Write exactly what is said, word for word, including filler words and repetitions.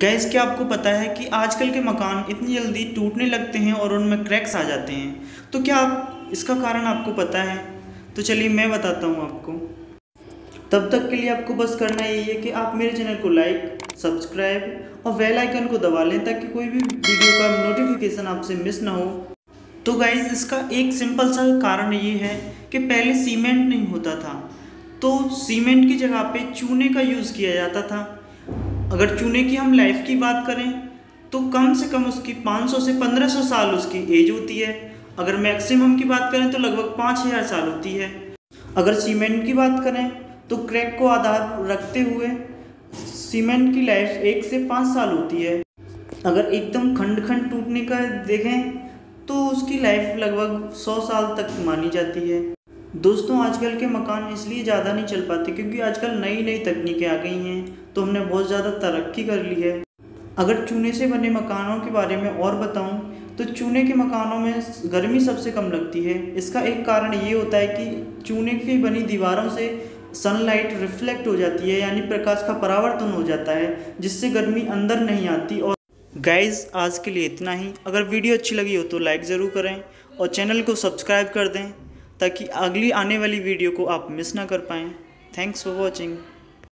Gas क्या आपको पता है कि आजकल के मकान इतनी जल्दी टूटने लगते हैं और उनमें क्रैक्स आ जाते हैं, तो क्या आप इसका कारण आपको पता है? तो चलिए मैं बताता हूँ आपको। तब तक के लिए आपको बस करना यही है कि आप मेरे चैनल को लाइक, सब्सक्राइब और बेल आइकन को दबा लें ताकि कोई भी वीडियो का नोटिफिकेशन आपसे मिस ना हो। तो गाइज़ इसका एक सिंपल सा कारण ये है कि पहले सीमेंट नहीं होता था, तो सीमेंट की जगह पे चूने का यूज़ किया जाता था। अगर चूने की हम लाइफ की बात करें तो कम से कम उसकी पाँच सौ से पंद्रह सौ साल उसकी एज होती है। अगर मैक्सिमम की बात करें तो लगभग पाँच हज़ार साल होती है। अगर सीमेंट की बात करें तो क्रैक को आधार रखते हुए सीमेंट की लाइफ एक से पाँच साल होती है। अगर एकदम खंड खंड टूटने का देखें तो उसकी लाइफ लगभग सौ साल तक मानी जाती है। दोस्तों आजकल के मकान इसलिए ज़्यादा नहीं चल पाते क्योंकि आजकल नई नई तकनीकें आ गई हैं, तो हमने बहुत ज़्यादा तरक्की कर ली है। अगर चूने से बने मकानों के बारे में और बताऊं तो चूने के मकानों में गर्मी सबसे कम लगती है। इसका एक कारण ये होता है कि चूने की बनी दीवारों से सनलाइट रिफ्लेक्ट हो जाती है, यानी प्रकाश का परावर्तन हो जाता है, जिससे गर्मी अंदर नहीं आती। और गाइज़ आज के लिए इतना ही। अगर वीडियो अच्छी लगी हो तो लाइक ज़रूर करें और चैनल को सब्सक्राइब कर दें ताकि अगली आने वाली वीडियो को आप मिस ना कर पाएँ। Thanks for watching.